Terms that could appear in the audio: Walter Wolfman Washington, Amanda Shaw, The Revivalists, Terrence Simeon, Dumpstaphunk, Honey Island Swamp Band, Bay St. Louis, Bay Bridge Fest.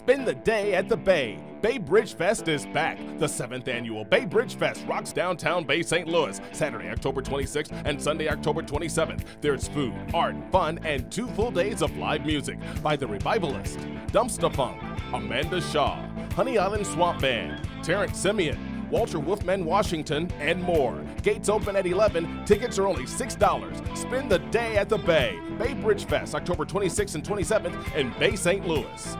Spend the day at the Bay. Bay Bridge Fest is back. The 7th annual Bay Bridge Fest rocks downtown Bay St. Louis, Saturday, October 26th and Sunday, October 27th. There's food, art, fun, and 2 full days of live music by The Revivalists, Dumpstaphunk, Amanda Shaw, Honey Island Swamp Band, Terrence Simeon, Walter Wolfman Washington, and more. Gates open at 11. Tickets are only $6. Spend the day at the Bay. Bay Bridge Fest, October 26th and 27th in Bay St. Louis.